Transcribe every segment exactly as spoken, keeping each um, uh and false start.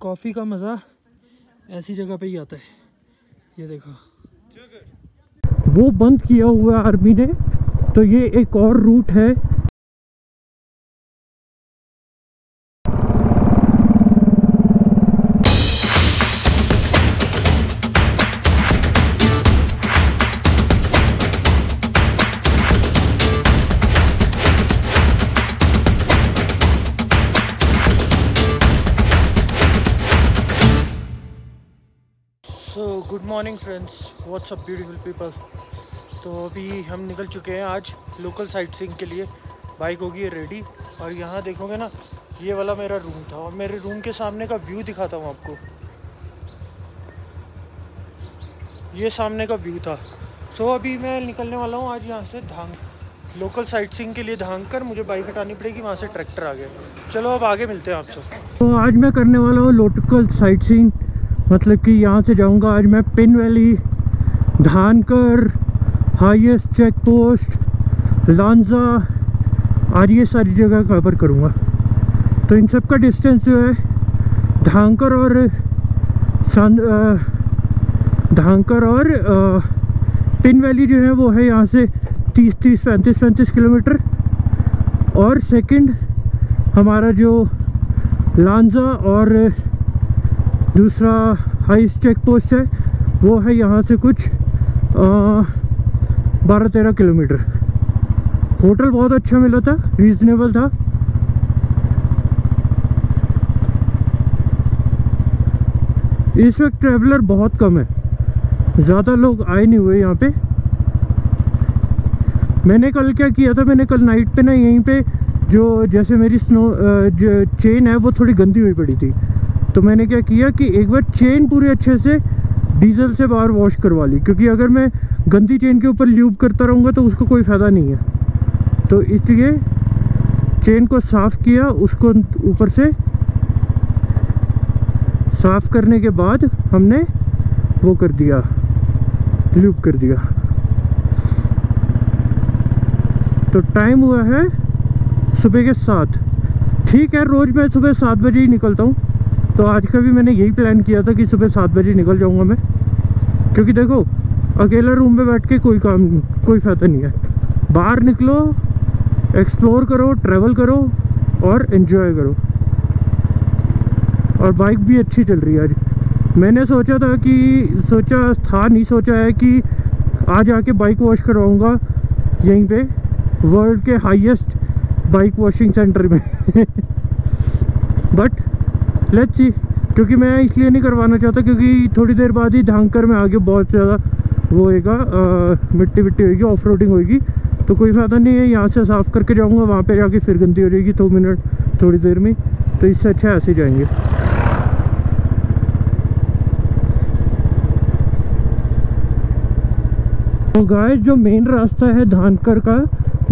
Coffee का मज़ा ऐसी जगह पे ही आता है। ये देखो वो बंद किया हुआ है आर्मी ने, तो ये एक और रूट है। Good morning friends, what's up beautiful people. तो अभी हम निकल चुके हैं आज लोकल साइट सीइंग के लिए। बाइक होगी रेडी, और यहाँ देखोगे ना ये वाला मेरा रूम था, और मेरे रूम के सामने का व्यू दिखाता हूँ आपको। ये सामने का व्यू था। सो so, अभी मैं निकलने वाला हूँ आज यहाँ से धांग, लोकल साइट सीइंग के लिए धांग कर। मुझे बाइक हटानी पड़ेगी, वहाँ से ट्रैक्टर आ गया। चलो अब आगे मिलते हैं आपसे। तो आज मैं करने वाला हूँ लोकल साइट सीइंग, मतलब कि यहाँ से जाऊँगा आज मैं Pin valley, Dhankar, highest check post, Langza, आज ये सारी जगह कवर करूँगा। तो इन सब का डिस्टेंस जो है धानकर और धानकर और आ, पिन वैली जो है वो है यहाँ से तीस तीस पैंतीस पैंतीस किलोमीटर। और सेकंड हमारा जो लांजा और दूसरा हाईएस्ट चेक पोस्ट है वो है यहाँ से कुछ बारह तेरह किलोमीटर। होटल बहुत अच्छा मिला था, रीज़नेबल था। इस वक्त ट्रैवलर बहुत कम है, ज़्यादा लोग आए नहीं हुए यहाँ पे। मैंने कल क्या किया था, मैंने कल नाइट पे ना यहीं पे जो जैसे मेरी स्नो जो चेन है वो थोड़ी गंदी हुई पड़ी थी, तो मैंने क्या किया कि एक बार चेन पूरी अच्छे से डीजल से बाहर वॉश करवा ली, क्योंकि अगर मैं गंदी चेन के ऊपर ल्यूब करता रहूँगा तो उसको कोई फ़ायदा नहीं है। तो इसलिए चेन को साफ़ किया, उसको ऊपर से साफ़ करने के बाद हमने वो कर दिया, ल्यूब कर दिया। तो टाइम हुआ है सुबह के सात। ठीक है, रोज़ मैं सुबह सात बजे ही निकलता हूँ, तो आज का भी मैंने यही प्लान किया था कि सुबह सात बजे निकल जाऊंगा मैं, क्योंकि देखो अकेला रूम में बैठ के कोई काम नहीं, कोई फ़ायदा नहीं है। बाहर निकलो, एक्सप्लोर करो, ट्रैवल करो और एंजॉय करो। और बाइक भी अच्छी चल रही है आज। मैंने सोचा था कि सोचा था नहीं सोचा है कि आज आके बाइक वॉश करवाऊँगा यहीं पे, वर्ल्ड के हाईएस्ट बाइक वॉशिंग सेंटर में बट लेट्स सी, क्योंकि मैं इसलिए नहीं करवाना चाहता क्योंकि थोड़ी देर बाद ही धांकर में आगे बहुत ज़्यादा वो होएगा, मिट्टी मिट्टी होगी, ऑफ रोडिंग होगी, तो कोई फ़ायदा नहीं है। यहाँ से साफ़ करके जाऊँगा, वहाँ पे जाके फिर गंदी हो जाएगी दो मिनट थोड़ी देर में, तो इससे अच्छा ऐसे जाएंगे। तो गाइस, जो मेन रास्ता है धानकर का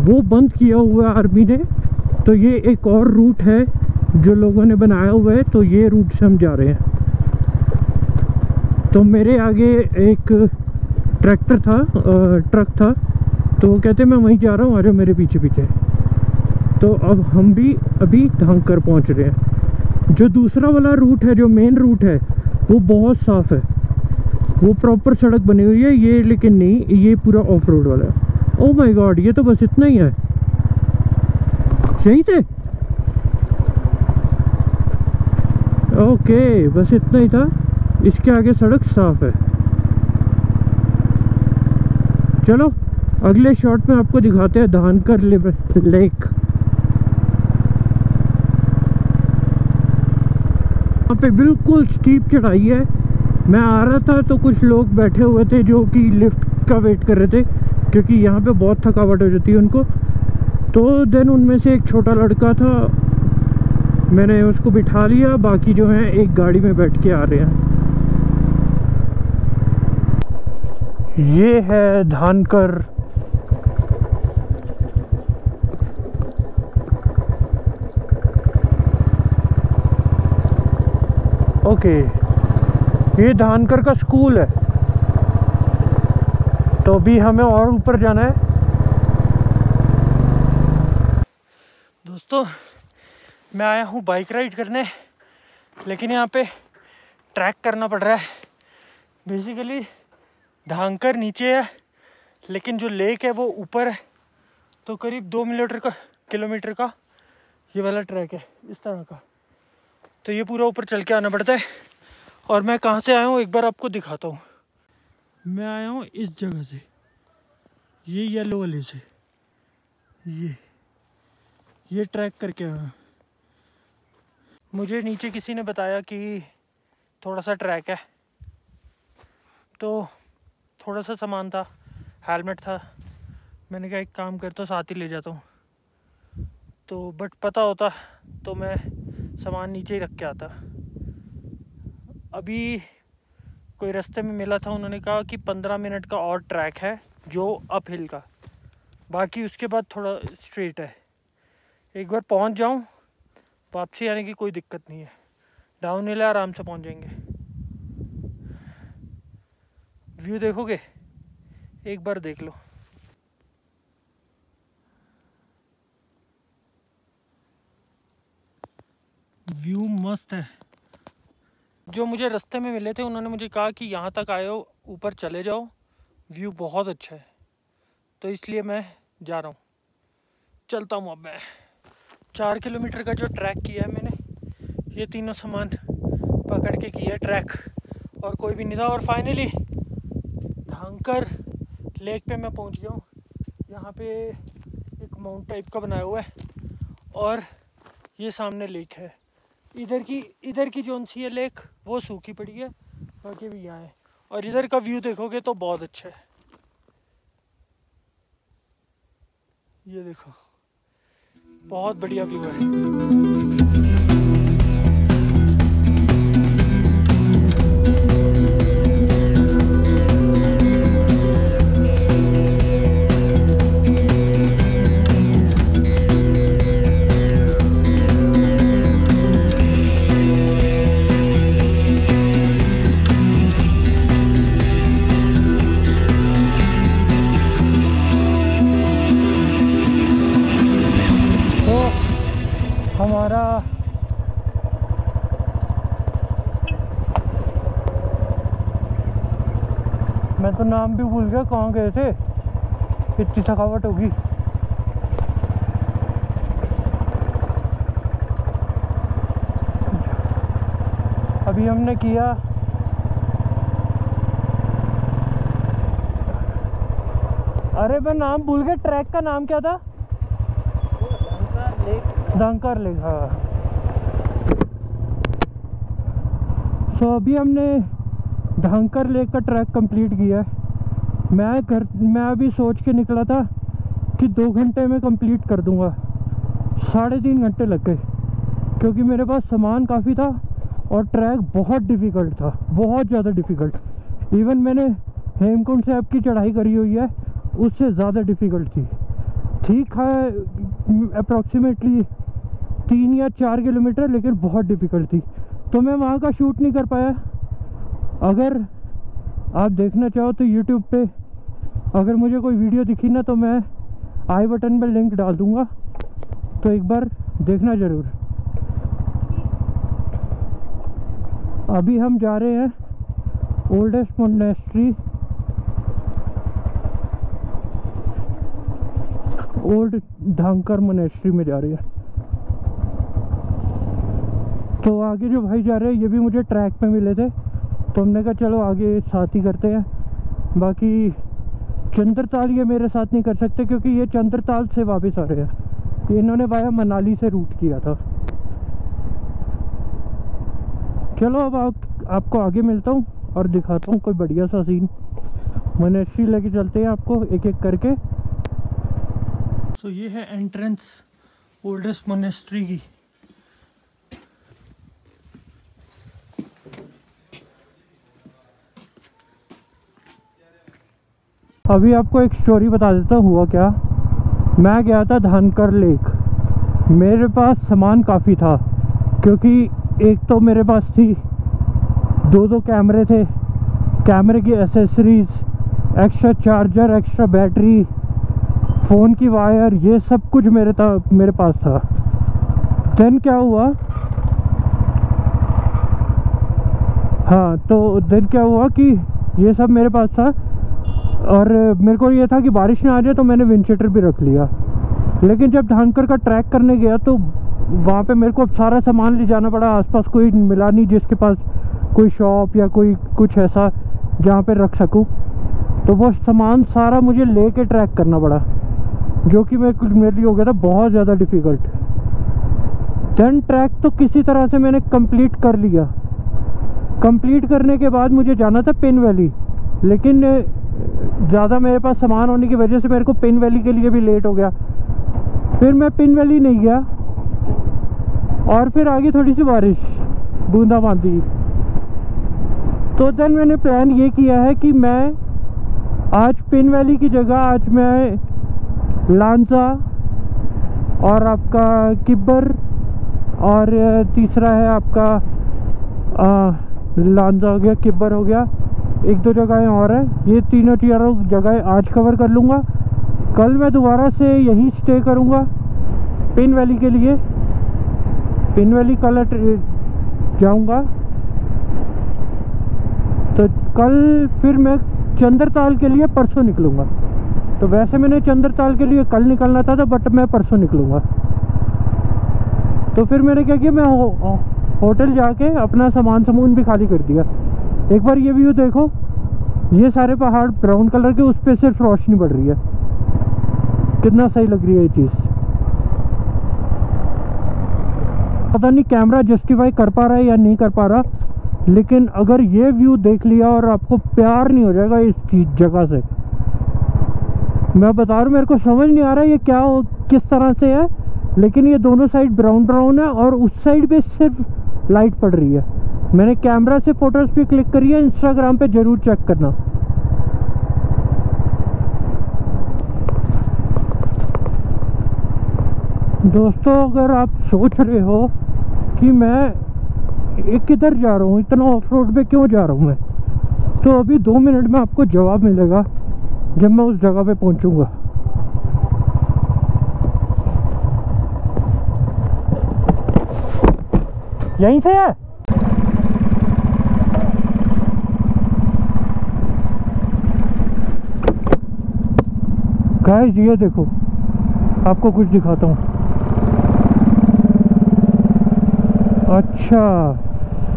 वो बंद किया हुआ आर्मी ने, तो ये एक और रूट है जो लोगों ने बनाया हुआ है। तो ये रूट से हम जा रहे हैं। तो मेरे आगे एक ट्रैक्टर था, ट्रक था, तो वो कहते मैं वहीं जा रहा हूँ, आ जाओ मेरे पीछे पीछे। तो अब हम भी अभी धांकर पहुँच रहे हैं। जो दूसरा वाला रूट है, जो मेन रूट है, वो बहुत साफ़ है, वो प्रॉपर सड़क बनी हुई है। ये लेकिन नहीं, ये पूरा ऑफ रोड वाला है। ओह माय गॉड, ये तो बस इतना ही है। सही थे, ओके okay, बस इतना ही था। इसके आगे सड़क साफ़ है। चलो अगले शॉट में आपको दिखाते हैं धानकर लेक। वहाँ पे बिल्कुल स्टीप चढ़ाई है। मैं आ रहा था तो कुछ लोग बैठे हुए थे जो कि लिफ्ट का वेट कर रहे थे, क्योंकि यहाँ पे बहुत थकावट हो जाती है उनको। तो देन उनमें से एक छोटा लड़का था, मैंने उसको बिठा लिया, बाकी जो है एक गाड़ी में बैठ के आ रहे हैं। ये है धानकर। ओके, ये धानकर का स्कूल है। तो अभी हमें और ऊपर जाना है। दोस्तों, मैं आया हूँ बाइक राइड करने, लेकिन यहाँ पे ट्रैक करना पड़ रहा है। बेसिकली धांकर नीचे है लेकिन जो लेक है वो ऊपर है, तो करीब दो किलोमीटर का किलोमीटर का ये वाला ट्रैक है इस तरह का। तो ये पूरा ऊपर चल के आना पड़ता है। और मैं कहाँ से आया हूँ एक बार आपको दिखाता हूँ। मैं आया हूँ इस जगह से, ये येलो वाले से, ये ये ट्रैक करके आया हूँ। मुझे नीचे किसी ने बताया कि थोड़ा सा ट्रैक है, तो थोड़ा सा सामान था, हेलमेट था, मैंने कहा एक काम करता हूँ साथ ही ले जाता हूँ। तो बट पता होता तो मैं सामान नीचे ही रख के आता। अभी कोई रास्ते में मिला था, उन्होंने कहा कि पंद्रह मिनट का और ट्रैक है जो अप हिल का, बाकी उसके बाद थोड़ा स्ट्रेट है। एक बार पहुंच जाऊं वापसी आने की कोई दिक्कत नहीं है, डाउन हिल है आराम से पहुंच जाएंगे। व्यू देखोगे एक बार देख लो। व्यू मस्त है। जो मुझे रास्ते में मिले थे उन्होंने मुझे कहा कि यहाँ तक आए हो, ऊपर चले जाओ, व्यू बहुत अच्छा है, तो इसलिए मैं जा रहा हूँ, चलता हूँ। अब मैं चार किलोमीटर का जो ट्रैक किया है मैंने, ये तीनों सामान पकड़ के किया ट्रैक और कोई भी नहीं था। और फाइनली धांकर लेक पे मैं पहुँच गया हूँ। यहाँ पे एक माउंट टाइप का बनाया हुआ है और ये सामने लेक है। इधर की इधर की जोन सी है लेक वो सूखी पड़ी है, बाकी भी यहाँ है। और इधर का व्यू देखोगे तो बहुत अच्छा है। ये देखो बहुत बढ़िया व्यू है। मैं तो नाम भी भूल गया, कहाँ गए थे, इतनी थकावट होगी। अभी हमने किया अरे मैं नाम भूल गया, ट्रैक का नाम क्या था? धांकर लेक। धांकर लेक, हाँ। सो अभी हमने धांकर लेक का ट्रैक कंप्लीट किया है। मैं घर मैं अभी सोच के निकला था कि दो घंटे में कंप्लीट कर दूंगा, साढ़े तीन घंटे लग गए क्योंकि मेरे पास सामान काफ़ी था और ट्रैक बहुत डिफ़िकल्ट था, बहुत ज़्यादा डिफ़िकल्ट। इवन मैंने हेमकुंड साहब की चढ़ाई करी हुई है, उससे ज़्यादा डिफ़िकल्ट थी। ठीक है अप्रॉक्सीमेटली तीन या चार किलोमीटर, लेकिन बहुत डिफ़िकल्ट थी, तो मैं वहाँ का शूट नहीं कर पाया। अगर आप देखना चाहो तो यूट्यूब पे अगर मुझे कोई वीडियो दिखी ना तो मैं आई बटन पे लिंक डाल दूँगा, तो एक बार देखना ज़रूर। अभी हम जा रहे हैं oldest monastery, old Dhankar monastery में जा रहे हैं। तो आगे जो भाई जा रहे हैं ये भी मुझे ट्रैक पे मिले थे, तो हमने कहा चलो आगे साथ ही करते हैं। बाकी चंद्रताल ये मेरे साथ नहीं कर सकते क्योंकि ये चंद्रताल से वापस आ रहे हैं, इन्होंने वाया मनाली से रूट किया था। चलो अब आप, आपको आगे मिलता हूँ और दिखाता हूँ कोई बढ़िया सा सीन। मोनेस्ट्री लेके चलते हैं आपको एक एक करके। सो so, ये है एंट्रेंस ओल्डेस्ट मोनेस्ट्री की। अभी आपको एक स्टोरी बता देता हूँ हुआ क्या। मैं गया था धांकर लेक, मेरे पास सामान काफ़ी था क्योंकि एक तो मेरे पास थी दो दो कैमरे थे, कैमरे की accessories, extra charger, extra battery, phone की वायर, ये सब कुछ मेरे था मेरे पास था। देन क्या हुआ हाँ, तो दिन क्या हुआ कि ये सब मेरे पास था और मेरे को ये था कि बारिश ना आ जाए, तो मैंने विंडशीटर भी रख लिया। लेकिन जब धानकर का ट्रैक करने गया तो वहाँ पे मेरे को अब सारा सामान ले जाना पड़ा। आसपास कोई मिला नहीं जिसके पास कोई शॉप या कोई कुछ ऐसा जहाँ पे रख सकूँ, तो वो सामान सारा मुझे ले कर ट्रैक करना पड़ा, जो कि मेरे मेरे लिए हो गया था बहुत ज़्यादा डिफ़िकल्ट। देन ट्रैक तो किसी तरह से मैंने कंप्लीट कर लिया। कंप्लीट करने के बाद मुझे जाना था पेन वैली, लेकिन ज़्यादा मेरे पास सामान होने की वजह से मेरे को पेन वैली के लिए भी लेट हो गया। फिर मैं पेन वैली नहीं गया और फिर आगे थोड़ी सी बारिश, बूंदाबांदी। तो देन मैंने प्लान ये किया है कि मैं आज पेन वैली की जगह आज मैं लांजा और आपका किब्बर और तीसरा है आपका आ, लांजा हो गया, किब्बर हो गया, एक दो जगहें और हैं, ये तीनों चारों जगह आज कवर कर लूँगा। कल मैं दोबारा से यहीं स्टे करूँगा पेन वैली के लिए। पेन वैली कल जाऊँगा, तो कल फिर मैं चंद्रताल के लिए परसों निकलूँगा। तो वैसे मैंने चंद्रताल के लिए कल निकलना था, था बट मैं परसों निकलूँगा। तो फिर मैंने क्या किया, मैं हो, हो, होटल जाके अपना सामान सामून भी खाली कर दिया। एक बार ये व्यू देखो, ये सारे पहाड़ ब्राउन कलर के, उस पर सिर्फ रोशनी बढ़ रही है, कितना सही लग रही है ये चीज़। पता नहीं कैमरा जस्टिफाई कर पा रहा है या नहीं कर पा रहा, लेकिन अगर ये व्यू देख लिया और आपको प्यार नहीं हो जाएगा इस चीज जगह से। मैं बता रहा हूँ, मेरे को समझ नहीं आ रहा ये क्या हो, किस तरह से है, लेकिन ये दोनों साइड ब्राउन ब्राउन है और उस साइड पे सिर्फ लाइट पड़ रही है। मैंने कैमरा से फोटोज़ भी क्लिक करी है, इंस्टाग्राम पे ज़रूर चेक करना। दोस्तों, अगर आप सोच रहे हो कि मैं किधर जा रहा हूँ, इतना ऑफ रोड पे क्यों जा रहा हूँ मैं, तो अभी दो मिनट में आपको जवाब मिलेगा जब मैं उस जगह पे पहुँचूँगा। यहीं से है, गाइस ये देखो, आपको कुछ दिखाता हूँ। अच्छा,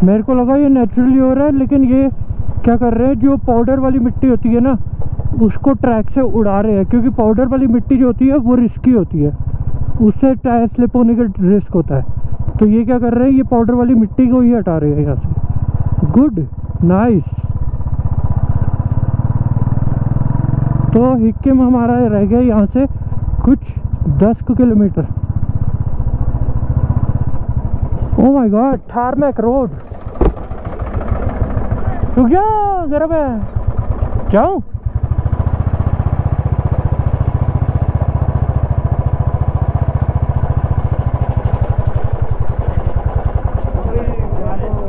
मेरे को लगा ये नेचुरली हो रहा है, लेकिन ये क्या कर रहे हैं, जो पाउडर वाली मिट्टी होती है ना, उसको ट्रैक से उड़ा रहे हैं, क्योंकि पाउडर वाली मिट्टी जो होती है वो रिस्की होती है, उससे टायर स्लिप होने का रिस्क होता है। तो ये क्या कर रहे हैं, ये पाउडर वाली मिट्टी को ही हटा रहे हैं यहाँ से। Good, nice. तो हिक्किम हमारा रह गया यहाँ से कुछ दस किलोमीटर। Oh my God, tarmac road. रुक जा जरा, मैं जाऊँ।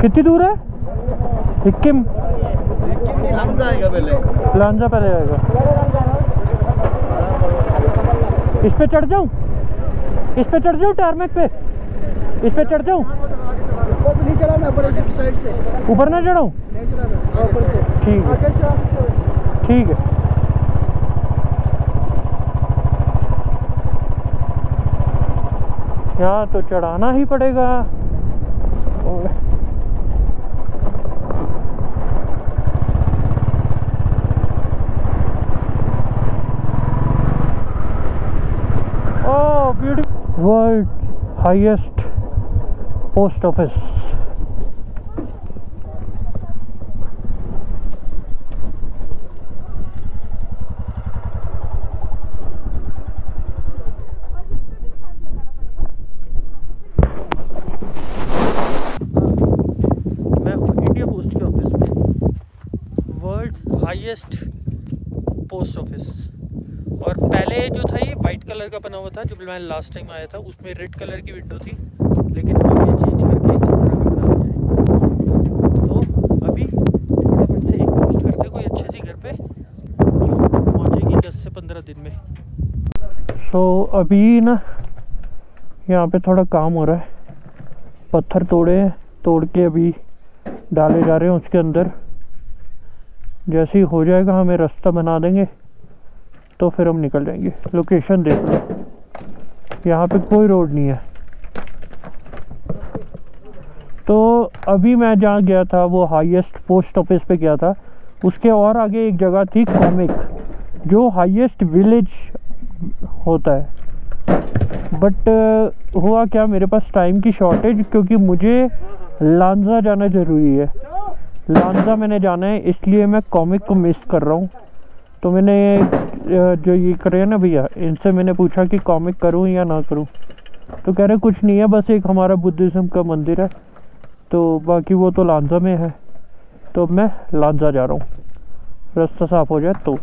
कितनी दूर है हिक्किम? लांजा आएगा पहले, लांजा पहले आएगा। इस पे चढ़ जाऊँ, इस पे चढ़ जाऊँ, टारमेक पे इस पे चढ़ जाऊँ। ऊपर ना चढ़ाऊँ, ठीक है ठीक है। यहाँ तो चढ़ाना ही पड़ेगा। World highest post office. मैं हूँ इंडिया पोस्ट के ऑफिस में, वर्ल्ड हाईएस्ट पोस्ट ऑफिस। और पहले जो था ये वाइट कलर का बना हुआ था, जब मैं लास्ट टाइम आया था उसमें रेड कलर की विंडो थी, लेकिन अब ये चेंज करके इस तरह का बना दिया है। तो अभी फटाफट से एक पोस्ट करते कोई अच्छे सी घर पे, जो पहुँचेगी दस से पंद्रह दिन में। तो अभी ना यहाँ पे थोड़ा काम हो रहा है, पत्थर तोड़े तोड़ के अभी डाले जा रहे हैं उसके अंदर। जैसे ही हो जाएगा हमें रास्ता बना देंगे तो फिर हम निकल जाएंगे। लोकेशन देख लो, यहाँ पे कोई रोड नहीं है। तो अभी मैं जहाँ गया था वो हाईएस्ट पोस्ट ऑफिस पे गया था, उसके और आगे एक जगह थी कोमिक, जो हाईएस्ट विलेज होता है। बट हुआ क्या, मेरे पास टाइम की शॉर्टेज, क्योंकि मुझे लांजा जाना ज़रूरी है। लांजा मैंने जाना है, इसलिए मैं कोमिक को मिस कर रहा हूँ। तो मैंने जो ये करे हैं ना भैया, इनसे मैंने पूछा कि कोमिक करूँ या ना करूँ, तो कह रहे कुछ नहीं है, बस एक हमारा बुद्धिज़्म का मंदिर है, तो बाकी वो तो लांजा में है। तो मैं लांजा जा रहा हूँ, रास्ता साफ हो जाए तो।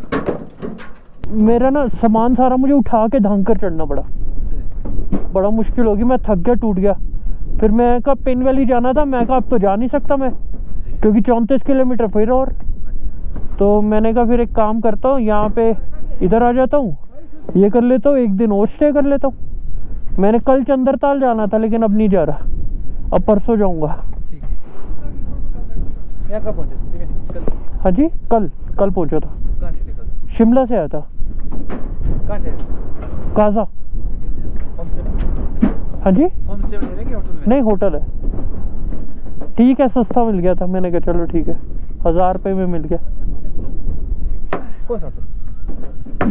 मेरा ना सामान सारा मुझे उठा के धांक कर चढ़ना पड़ा, बड़ा मुश्किल होगी। मैं थक गया, टूट गया। फिर मैं कहा पिन वैली जाना था, मैं कहा अब तो जा नहीं सकता मैं, क्योंकि चौंतीस किलोमीटर फिर और। तो मैंने कहा फिर एक काम करता हूँ, यहाँ पे इधर आ जाता हूँ, ये कर लेता हूँ, एक दिन और स्टे कर लेता हूँ। मैंने कल चंद्रताल जाना था, लेकिन अब नहीं जा रहा, अब परसों जाऊँगा। कब पहुँचे? हाँ जी, कल कल पहुँचा था, शिमला से आया था। काजा? हाँ जी, नहीं होटल है। ठीक है, सस्ता मिल गया था, मैंने कहा चलो ठीक है, हज़ार रुपये में मिल गया। कौन सा था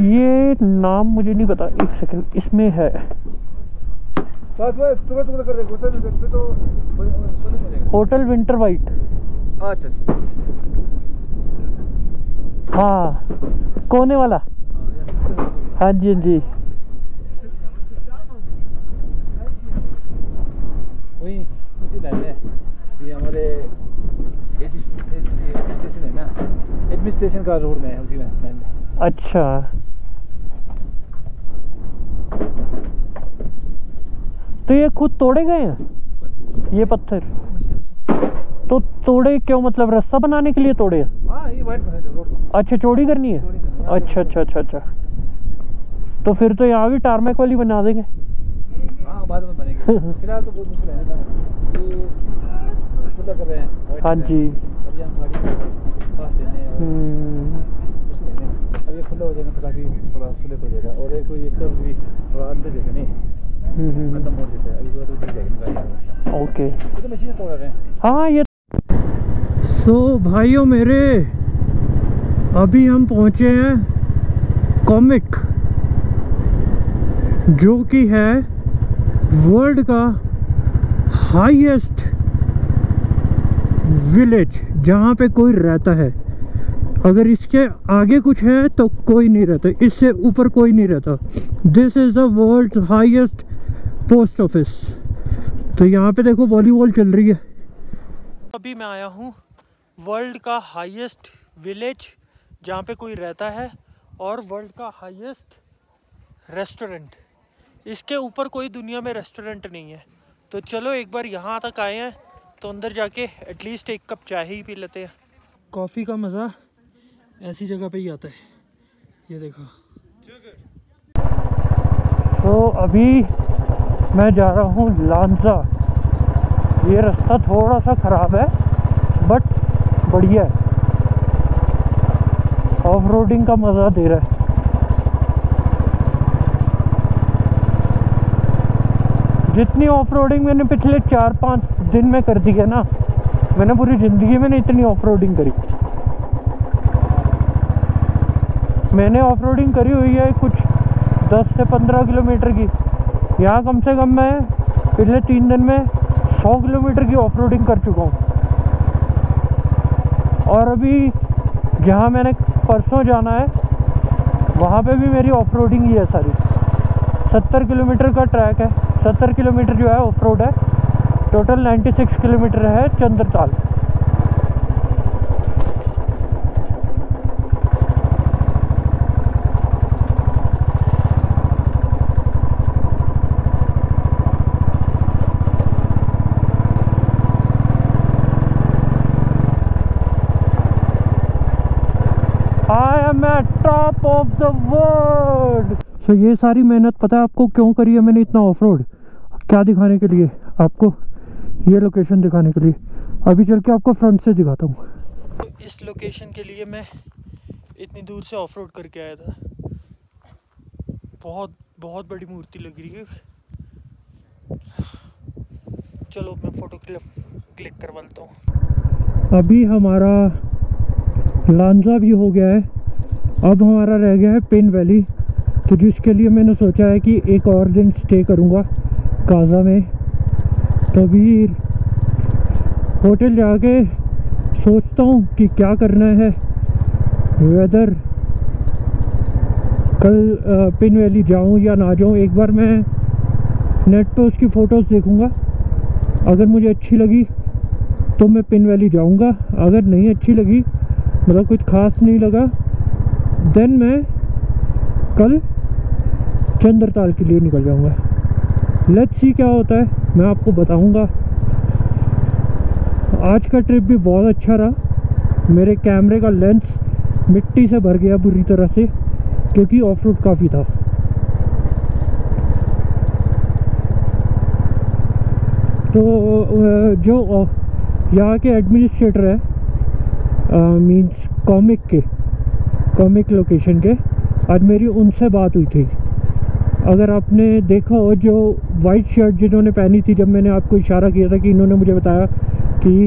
ये, नाम मुझे नहीं पता, एक सेकंड, इसमें है। Hotel winter white. अच्छा, हाँ, कोने वाला। हाँ जी, हाँ जी, वही उसी लाइन है। ये हमारे स्टेशन है ना, एडमिट स्टेशन का रोड में है, उसी लाइन में। अच्छा, तो ये खुद तोड़े गए हैं ये पत्थर? तो तोड़े क्यों, मतलब रास्ता बनाने के लिए तोड़े हैं? हाँ, ये वाइड करने थे रोड को। अच्छा, चौड़ी करनी है। अच्छा अच्छा अच्छा अच्छा, तो फिर तो यहाँ भी टारमैक वाली बना देंगे। हाँ, बाद में बनेगी, फिलहाल तो बहुत मुश्किल है ना, ये खुला कर रहे हैं। हाँ जी, अभी हम गाड़ी पास देने और अब ये खुला हो जाएगा तो काफ़ी थोड़ा सुलेट हो जाएगा। और एक कोई एक कर्व भी थोड़ा अंदर जैसे नहीं, मतलब मोड़ जैसे, अभी तो ठीक है। ओके, ये तो मशीन तोड़ रहे हैं। हाँ ये सो so, भाइयों मेरे, अभी हम पहुंचे हैं कोमिक, जो कि है वर्ल्ड का हाईएस्ट विलेज, जहां पे कोई रहता है। अगर इसके आगे कुछ है तो कोई नहीं रहता, इससे ऊपर कोई नहीं रहता। This is the world highest post office. तो यहाँ पे देखो वॉलीबॉल चल रही है। अभी मैं आया हूँ वर्ल्ड का हाईएस्ट विलेज, जहाँ पे कोई रहता है, और वर्ल्ड का हाईएस्ट रेस्टोरेंट। इसके ऊपर कोई दुनिया में रेस्टोरेंट नहीं है। तो चलो एक बार यहाँ तक आए हैं तो अंदर जाके एटलीस्ट एक कप चाय ही पी लेते हैं। कॉफ़ी का मज़ा ऐसी जगह पे ही आता है। ये देखो, तो अभी मैं जा रहा हूँ लांजा। ये रास्ता थोड़ा सा ख़राब है बट बढ़िया है, ऑफ रोडिंग का मज़ा दे रहा है। जितनी ऑफ रोडिंग मैंने पिछले चार पाँच दिन में कर दी है ना, मैंने पूरी ज़िंदगी में नहीं इतनी ऑफ रोडिंग करी। मैंने ऑफ रोडिंग करी हुई है कुछ दस से पंद्रह किलोमीटर की, यहाँ कम से कम मैं पिछले तीन दिन में सौ किलोमीटर की ऑफ रोडिंग कर चुका हूँ। और अभी जहाँ मैंने परसों जाना है वहाँ पे भी मेरी ऑफ रोडिंग ही है सारी। सत्तर किलोमीटर का ट्रैक है, सत्तर किलोमीटर जो है ऑफ रोड है, टोटल छियानवे किलोमीटर है Chandratal. Top of the world. So ये सारी मेहनत पता है आपको क्यों करी है मैंने इतना ऑफ रोड? क्या दिखाने के लिए? आपको ये लोकेशन दिखाने के लिए। अभी चल के आपको फ्रंट से दिखाता हूँ। इस लोकेशन के लिए मैं इतनी दूर से ऑफ रोड करके आया था। बहुत बहुत बड़ी मूर्ति लग रही है। चलो मैं फ़ोटो क्लिक करवा लेता हूँ। अभी हमारा लांजा भी हो गया है, अब हमारा रह गया है पेन वैली, तो जिसके लिए मैंने सोचा है कि एक और दिन स्टे करूँगा काजा में। तो अभी होटल जाके सोचता हूँ कि क्या करना है, वेदर कल पेन वैली जाऊँ या ना जाऊँ। एक बार मैं नेट पर उसकी फ़ोटोज़ देखूँगा, अगर मुझे अच्छी लगी तो मैं पेन वैली जाऊँगा, अगर नहीं अच्छी लगी मतलब कुछ ख़ास नहीं लगा, देन मैं कल चंद्रताल के लिए निकल जाऊँगा। लेट्स सी क्या होता है, मैं आपको बताऊँगा। आज का ट्रिप भी बहुत अच्छा रहा। मेरे कैमरे का लेंस मिट्टी से भर गया बुरी तरह से, क्योंकि ऑफ रोड काफ़ी था। तो जो यहाँ के एडमिनिस्ट्रेटर है मींस कॉमिक के कॉमिक लोकेशन के, आज मेरी उनसे बात हुई थी। अगर आपने देखा हो जो वाइट शर्ट जिन्होंने पहनी थी, जब मैंने आपको इशारा किया था कि इन्होंने मुझे बताया कि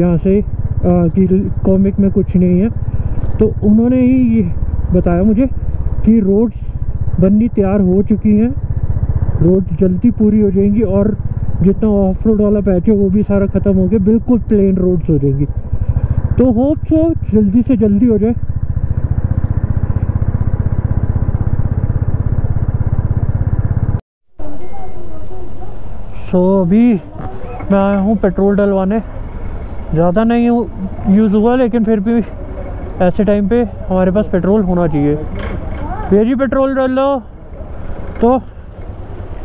यहाँ से कि कॉमिक में कुछ नहीं है, तो उन्होंने ही बताया मुझे कि रोड्स बननी तैयार हो चुकी हैं, रोड्स जल्दी पूरी हो जाएंगी और जितना ऑफ रोड वाला पैच है वो भी सारा ख़त्म हो गया, बिल्कुल प्लेन रोड्स हो जाएंगी। तो होप सो जल्दी से जल्दी हो जाए। सो so, अभी मैं आया हूँ पेट्रोल डलवाने। ज़्यादा नहीं यूज़ हुआ, लेकिन फिर भी ऐसे टाइम पे हमारे पास पेट्रोल होना चाहिए। भैया जी पेट्रोल डाल लो। तो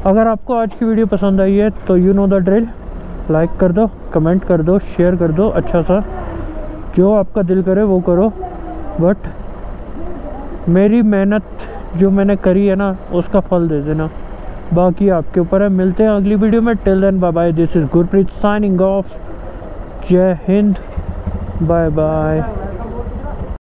अगर आपको आज की वीडियो पसंद आई है तो you know the drill, like कर दो, कमेंट कर दो, शेयर कर दो, अच्छा सा जो आपका दिल करे वो करो। बट मेरी मेहनत जो मैंने करी है ना, उसका फल दे देना, बाकी आपके ऊपर है। मिलते हैं अगली वीडियो में, till then bye bye. This is Gurpreet signing off. जय हिंद, बाय बाय।